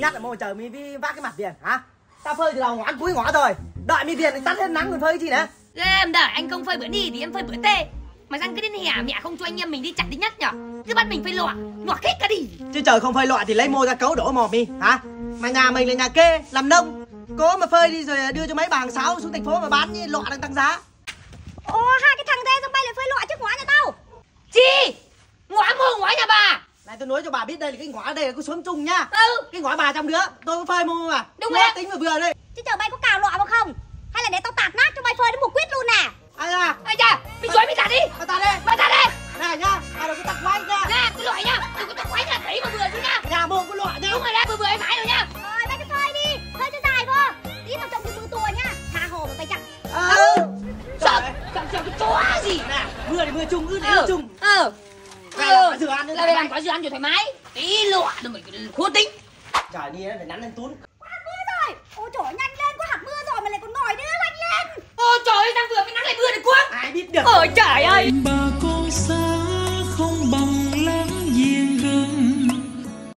nhắc là môi trời mi vi vác cái mặt tiền hả? Ta phơi thì lòng ăn cúi ngõ rồi, đợi mi tiền thì tắt hết nắng còn phơi gì nữa. Em đợi anh không phơi bữa ni thì em phơi bữa tê. Mà răng cứ đến hẻ mẹ không cho anh em mình đi chặt đi nhắc nhở, cứ bắt mình phơi lọ, lọ hết cả đi. Chứ trời không phơi lọ thì lấy môi ra cấu đổ mồm mi hả? Mà nhà mình là nhà kê, làm nông, cố mà phơi đi rồi đưa cho mấy bà hàng xáo xuống thành phố mà bán như lọ đang tăng giá. Ô hai cái thằng dê dông bay lại phơi lọ trước ngõ nhà tao. Chi? Ngõ mồ ngõ nhà bà. Này tôi nói cho bà biết đây là cái ngõ đây là cái xóm chung nhá. Ừ. Cái ngõ bà trong đứa, tôi có phơi mô mà. Đúng em. Tính mà vừa đây. Chứ chờ bay có cào lọ mà không? Hay là để tao tạt nát cho bay phơi đến một quýt luôn à? Ai da? Ai da? Mình chối mình tạt đi. Mày tạt đi. Mày tạt đi. Này nhá, tao đừng có tạt quái nha. Nè, cái loại nhá, đừng có tạt quái nha, thấy mà vừa thôi nhá. Nhà mồm có loại nhá. Đúng rồi đấy, vừa vừa em hái rồi nhá. Rồi, bay cứ phơi đi, phơi cho dài vô. Tí tao trông cái mưa tua nhá, tha hồ mà bay chặt. Ừ. Chồng cái tua gì? Nè, mưa thì mưa chung, ướt thì ướt chung. Ừ. Là dự án là làm quá dự án cho thoải mái tí lọ đừng phải khó tính trời đi phải nắn lên tún hạt mưa rồi ôi trời nhanh lên có hạt mưa rồi mà lại còn ngồi nữa nhanh lên ôi trời đang vừa mới nắng lại mưa được quá ai biết được ôi trời ơi bà cô xa